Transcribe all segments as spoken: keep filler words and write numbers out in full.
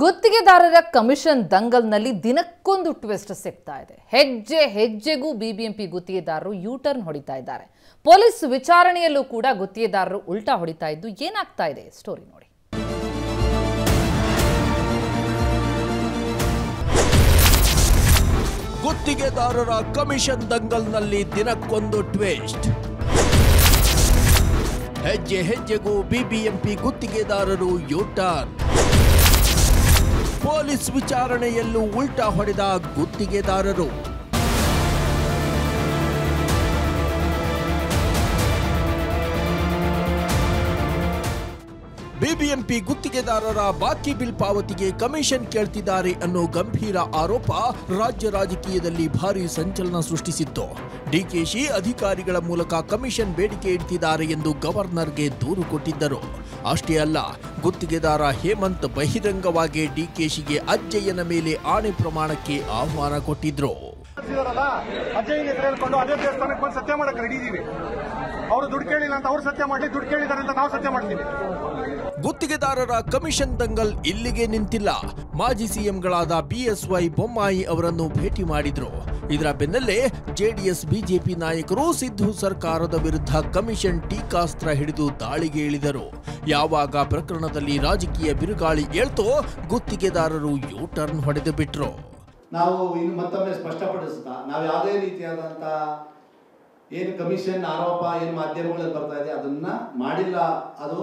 ಗುತ್ತಿಗೆದಾರರ ಕಮಿಷನ್ ದಂಗಲ್ನಲ್ಲಿ ದಿನಕ್ಕೊಂದು ಟ್ವಿಸ್ಟ್ ಸಿಗ್ತಾ ಇದೆ. ಹೆಜ್ಜೆ ಹೆಜ್ಜೆಗೂ ಬಿಬಿಎಂಪಿ ಗುತ್ತಿಗೆದಾರರು ಯು ಟರ್ನ್ ಹೊಡಿತಾ ಇದ್ದಾರೆ. ಪೊಲೀಸ್ ವಿಚಾರಣೆಯಲ್ಲೂ ಕೂಡ ಗುತ್ತಿಗೆದಾರರು ಉಲ್ಟಾ ಹೊಡಿತಾ ಇದ್ದು ಏನಾಗ್ತಾ ಇದೆ ಸ್ಟೋರಿ ನೋಡಿ. ಗುತ್ತಿಗೆದಾರರ ಕಮಿಷನ್ ದಂಗಲ್ನಲ್ಲಿ ದಿನಕ್ಕೊಂದು ಟ್ವಿಸ್ಟ್. ಹೆಜ್ಜೆ ಹೆಜ್ಜೆಗೂ ಬಿಬಿಎಂಪಿ ಗುತ್ತಿಗೆದಾರರು ಯು ಟರ್ನ್. ಪೊಲೀಸ್ ವಿಚಾರಣೆಯಲ್ಲೂ ಉಲ್ಟಾ ಹೊಡೆದ ಗುತ್ತಿಗೆದಾರರು. ಬಿಬಿಎಂಪಿ ಗುತ್ತಿಗೆದಾರರ ಬಾಕಿ ಬಿಲ್ ಪಾವತಿಗೆ ಕಮಿಷನ್ ಕೇಳ್ತಿದ್ದಾರೆ ಅನ್ನೋ ಗಂಭೀರ ಆರೋಪ ರಾಜ್ಯ ರಾಜಕೀಯದಲ್ಲಿ ಭಾರೀ ಸಂಚಲನ ಸೃಷ್ಟಿಸಿತ್ತು. ಡಿಕೆಶಿ ಅಧಿಕಾರಿಗಳ ಮೂಲಕ ಕಮಿಷನ್ ಬೇಡಿಕೆ ಇಡ್ತಿದ್ದಾರೆ ಎಂದು ಗವರ್ನರ್ಗೆ ದೂರು ಕೊಟ್ಟಿದ್ದರು. ಅಷ್ಟೇ ಅಲ್ಲ, ಗುತ್ತಿಗೆದಾರ ಹೇಮಂತ್ ಬಹಿರಂಗವಾಗಿ ಡಿಕೆಶಿಗೆ ಅಜ್ಜಯ್ಯನ ಮೇಲೆ ಆಣೆ ಪ್ರಮಾಣಕ್ಕೆ ಆಹ್ವಾನ ಕೊಟ್ಟಿದ್ರು. ಅಜ್ಜಯ್ಯನ ಕರೆಕೊಂಡು ಅದೇ ದೇವಸ್ಥಾನಕ್ಕೆ ಬಂದು ಸತ್ಯ ಮಾಡಕ್ಕೆ ರೆಡಿ ಇದೀವಿ. ಅವರು ದುಡ್ಡು ಕೇಳಿಲ್ಲ ಅಂತ ಅವರು ಸತ್ಯ ಮಾಡಲಿ, ದುಡ್ಡು ಕೇಳಿದ್ದಾರೆ ಅಂತ ನಾವು ಸತ್ಯ ಮಾಡ್ತೀವಿ. ಗುತ್ತಿಗೆದಾರರ ಕಮಿಷನ್ ದಂಗಲ್ ಇಲ್ಲಿಗೆ ನಿಂತಿಲ್ಲ. ಮಾಜಿ ಸಿಎಂಗಳಾದ ಬಿಎಸ್ವೈ ಬೊಮ್ಮಾಯಿ ಅವರನ್ನು ಭೇಟಿ ಮಾಡಿದ್ರು. ಇದರ ಬೆನ್ನಲ್ಲೇ ಜೆಡಿಎಸ್ ಬಿಜೆಪಿ ನಾಯಕರು ಸಿದ್ದು ಸರ್ಕಾರದ ವಿರುದ್ಧ ಕಮಿಷನ್ ಟೀಕಾಸ್ತ್ರ ಹಿಡಿದು ದಾಳಿಗೆ ಇಳಿದರು. ಯಾವಾಗ ಪ್ರಕರಣದಲ್ಲಿ ರಾಜಕೀಯ ಬಿರುಗಾಳಿ ಏಳ್ತೋ ಗುತ್ತಿಗೆದಾರರು ಯು ಟರ್ನ್ ಹೊಡೆದು ಬಿಟ್ರು. ನಾವು ಇನ್ನು ಮತ್ತೊಮ್ಮೆ ಸ್ಪಷ್ಟಪಡಿಸುತ್ತಾ, ನಾವು ಯಾವುದೇ ರೀತಿಯಾದಂತ ಏನು ಕಮಿಷನ್ ಆರೋಪ ಏನು ಮಾಧ್ಯಮಗಳಲ್ಲಿ ಬರ್ತಾ ಇದೆ ಅದನ್ನ ಮಾಡಿಲ್ಲ, ಅದು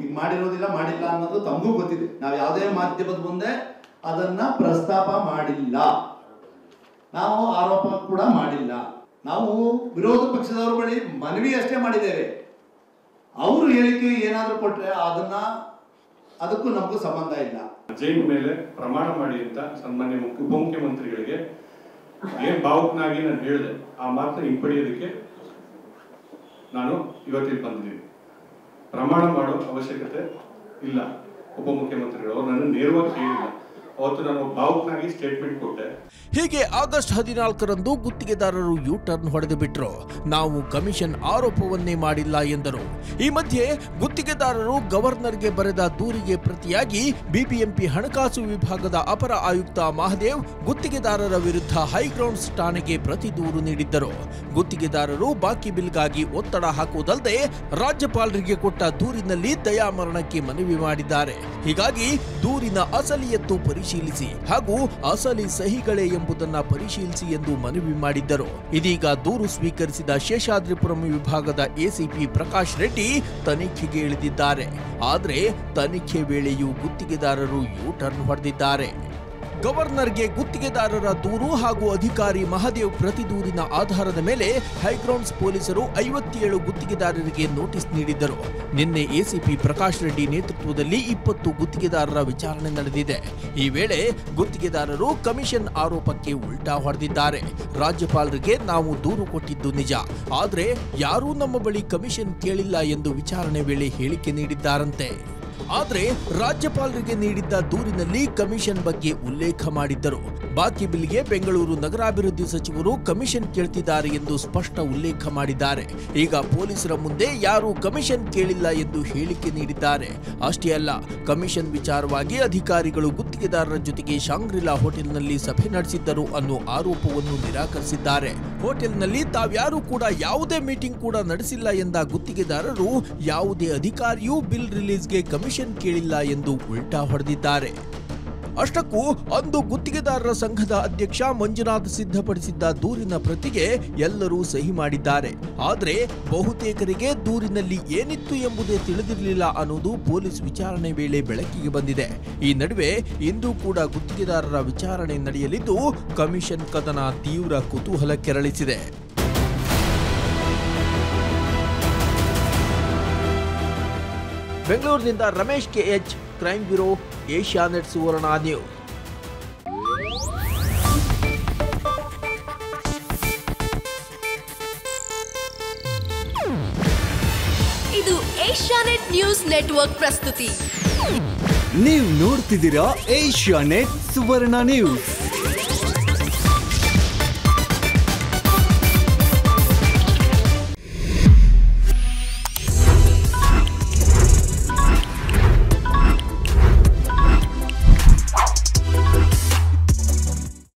ಈಗ ಮಾಡಿರೋದಿಲ್ಲ ಮಾಡಿಲ್ಲ ಅನ್ನೋದು ತಮಗೂ ಗೊತ್ತಿದೆ. ನಾವು ಯಾವುದೇ ಮಾಧ್ಯಮದ ಮುಂದೆ ಅದನ್ನ ಪ್ರಸ್ತಾಪ ಮಾಡಿಲ್ಲ, ನಾವು ಆರೋಪ ಕೂಡ ಮಾಡಿಲ್ಲ. ನಾವು ವಿರೋಧ ಪಕ್ಷದವ್ರ ಬಳಿ ಮನವಿ ಅಷ್ಟೇ ಮಾಡಿದ್ದೇವೆ. ಅವರು ಹೇಳಿಕೆ ಏನಾದರೂ ಕೊಟ್ಟರೆ ಅದನ್ನ ಅದಕ್ಕೂ ನಮಗೂ ಸಂಬಂಧ ಇಲ್ಲ. ಜೈನ್ ಮೇಲೆ ಪ್ರಮಾಣ ಮಾಡಿ ಅಂತ ಸನ್ಮಾನ್ಯ ಉಪಮುಖ್ಯಮಂತ್ರಿಗಳಿಗೆ ಏನ್ ಭಾವುಕನಾಗಿ ನಾನು ಹೇಳಿದೆ, ಆ ಮಾತನ್ನ ಹಿಂಪಡೆಯೋದಕ್ಕೆ ನಾನು ಇವತ್ತಿಗೆ ಬಂದಿದ್ದೀನಿ. ಪ್ರಮಾಣ ಮಾಡೋ ಅವಶ್ಯಕತೆ ಇಲ್ಲ ಉಪಮುಖ್ಯಮಂತ್ರಿಗಳು, ಅವ್ರು ನನ್ನ ನೇರವಾಗಿ ಕೇಳಿಲ್ಲ. ಹೀಗೆ ಆಗಸ್ಟ್ ಹದಿನಾಲ್ಕರಂದು ಗುತ್ತಿಗೆದಾರರು ಯು ಟರ್ನ್ ಹೊಡೆದು ಬಿಟ್ರು. ನಾವು ಕಮಿಷನ್ ಆರೋಪವನ್ನೇ ಮಾಡಿಲ್ಲ ಎಂದರು. ಈ ಮಧ್ಯೆ ಗುತ್ತಿಗೆದಾರರು ಗವರ್ನರ್ಗೆ ಬರೆದ ದೂರಿಗೆ ಪ್ರತಿಯಾಗಿ ಬಿಬಿಎಂಪಿ ಹಣಕಾಸು ವಿಭಾಗದ ಅಪರ ಆಯುಕ್ತ ಮಹದೇವ್ ಗುತ್ತಿಗೆದಾರರ ವಿರುದ್ಧ ಹೈಗ್ರೌಂಡ್ಸ್ ಠಾಣೆಗೆ ಪ್ರತಿ ದೂರು ನೀಡಿದ್ದರು. ಗುತ್ತಿಗೆದಾರರು ಬಾಕಿ ಬಿಲ್ಗಾಗಿ ಒತ್ತಡ ಹಾಕುವುದಲ್ಲದೆ ರಾಜ್ಯಪಾಲರಿಗೆ ಕೊಟ್ಟ ದೂರಿನಲ್ಲಿ ದಯಾಮರಣಕ್ಕೆ ಮನವಿ ಮಾಡಿದ್ದಾರೆ. ಹೀಗಾಗಿ ದೂರಿನ ಅಸಲಿಯತ್ತು ಪರಿ ಪರಿಶೀಲಿಸಿ ಹಾಗೂ ಅಸಲಿ ಸಹಿಗಳೇ ಎಂಬುದನ್ನು ಪರಿಶೀಲಿಸಿ ಎಂದು ಮನವಿ ಮಾಡಿದ್ದರು. ಇದೀಗ ದೂರು ಸ್ವೀಕರಿಸಿದ ಶೇಷಾದ್ರಿಪುರಂ ವಿಭಾಗದ ಎಸಿಪಿ ಪ್ರಕಾಶ್ ರೆಡ್ಡಿ ತನಿಖೆಗೆ ಇಳಿದಿದ್ದಾರೆ. ಆದರೆ ತನಿಖೆ ವೇಳೆಯೂ ಗುತ್ತಿಗೆದಾರರು ಯು ಟರ್ನ್ ಹೊಡೆದಿದ್ದಾರೆ. ಗವರ್ನರ್ಗೆ ಗುತ್ತಿಗೆದಾರರ ದೂರು ಹಾಗೂ ಅಧಿಕಾರಿ ಮಹದೇವ್ ಪ್ರತಿ ದೂರಿನ ಆಧಾರದ ಮೇಲೆ ಹೈಗ್ರೌಂಡ್ಸ್ ಪೊಲೀಸರು ಐವತ್ತೇಳು ಗುತ್ತಿಗೆದಾರರಿಗೆ ನೋಟಿಸ್ ನೀಡಿದ್ದರು. ನಿನ್ನೆ ಎಸಿಪಿ ಪ್ರಕಾಶ್ ರೆಡ್ಡಿ ನೇತೃತ್ವದಲ್ಲಿ ಇಪ್ಪತ್ತು ಗುತ್ತಿಗೆದಾರರ ವಿಚಾರಣೆ ನಡೆದಿದೆ. ಈ ವೇಳೆ ಗುತ್ತಿಗೆದಾರರು ಕಮಿಷನ್ ಆರೋಪಕ್ಕೆ ಉಲ್ಟಾ ಹೊಡೆದಿದ್ದಾರೆ. ರಾಜ್ಯಪಾಲರಿಗೆ ನಾವು ದೂರು ಕೊಟ್ಟಿದ್ದು ನಿಜ, ಆದರೆ ಯಾರೂ ನಮ್ಮ ಬಳಿ ಕಮಿಷನ್ ಕೇಳಿಲ್ಲ ಎಂದು ವಿಚಾರಣೆ ವೇಳೆ ಹೇಳಿಕೆ ನೀಡಿದ್ದಾರಂತೆ. ಆದರೆ ರಾಜ್ಯಪಾಲರಿಗೆ ನೀಡಿದ್ದ ದೂರಿನಲ್ಲಿ ಕಮಿಷನ್ ಬಗ್ಗೆ ಉಲ್ಲೇಖ ಮಾಡಿದ್ದರು. ಬಾಕಿ ಬಿಲ್ಗೆ ಬೆಂಗಳೂರು ನಗರಾಭಿವೃದ್ಧಿ ಸಚಿವರು ಕಮಿಷನ್ ಕೇಳ್ತಿದ್ದಾರೆ ಎಂದು ಸ್ಪಷ್ಟ ಉಲ್ಲೇಖ ಮಾಡಿದ್ದಾರೆ. ಈಗ ಪೊಲೀಸರ ಮುಂದೆ ಯಾರೂ ಕಮಿಷನ್ ಕೇಳಿಲ್ಲ ಎಂದು ಹೇಳಿಕೆ ನೀಡಿದ್ದಾರೆ. ಅಷ್ಟೇ ಅಲ್ಲ, ಕಮಿಷನ್ ವಿಚಾರವಾಗಿ ಅಧಿಕಾರಿಗಳು ಗುತ್ತಿಗೆದಾರರ ಜೊತೆಗೆ ಶಾಂಗ್ರಿಲಾ ಹೋಟೆಲ್ನಲ್ಲಿ ಸಭೆ ನಡೆಸಿದ್ದರು ಅನ್ನೋ ಆರೋಪವನ್ನು ನಿರಾಕರಿಸಿದ್ದಾರೆ. ಹೋಟೆಲ್ನಲ್ಲಿ ತಾವ್ಯಾರೂ ಕೂಡ ಯಾವುದೇ ಮೀಟಿಂಗ್ ಕೂಡ ನಡೆಸಿಲ್ಲ ಎಂದ ಗುತ್ತಿಗೆದಾರರು ಯಾವುದೇ ಅಧಿಕಾರಿಯೂ ಬಿಲ್ ರಿಲೀಸ್ಗೆ ಕಮಿಷನ್ ಕೇಳಿಲ್ಲ ಎಂದು ಉಲ್ಟಾ ಹೊಡೆದಿದ್ದಾರೆ. ಅಷ್ಟಕ್ಕೂ ಅಂದು ಗುತ್ತಿಗೆದಾರರ ಸಂಘದ ಅಧ್ಯಕ್ಷ ಮಂಜುನಾಥ್ ಸಿದ್ಧಪಡಿಸಿದ್ದ ದೂರಿನ ಪ್ರತಿಗೆ ಎಲ್ಲರೂ ಸಹಿ ಮಾಡಿದ್ದಾರೆ. ಆದರೆ ಬಹುತೇಕರಿಗೆ ದೂರಿನಲ್ಲಿ ಏನಿತ್ತು ಎಂಬುದೇ ತಿಳಿದಿರಲಿಲ್ಲ ಅನ್ನೋದು ಪೊಲೀಸ್ ವಿಚಾರಣೆ ವೇಳೆ ಬೆಳಕಿಗೆ ಬಂದಿದೆ. ಈ ನಡುವೆ ಇಂದು ಕೂಡ ಗುತ್ತಿಗೆದಾರರ ವಿಚಾರಣೆ ನಡೆಯಲಿದ್ದು ಕಮಿಷನ್ ಕದನ ತೀವ್ರ ಕುತೂಹಲ ಕೆರಳಿಸಿದೆ. ಬೆಂಗಳೂರಿನಿಂದ Ramesh K H, crime bureau, Asianet Suvarna news. ಇದು ಏಷ್ಯಾನೆಟ್ ನ್ಯೂಸ್ ನೆಟ್ವರ್ಕ್ ಪ್ರಸ್ತುತಿ. ನೀವು ನೋಡ್ತಿದ್ದೀರಾ ಏಷ್ಯಾನೆಟ್ ಸುವರ್ಣ ನ್ಯೂಸ್.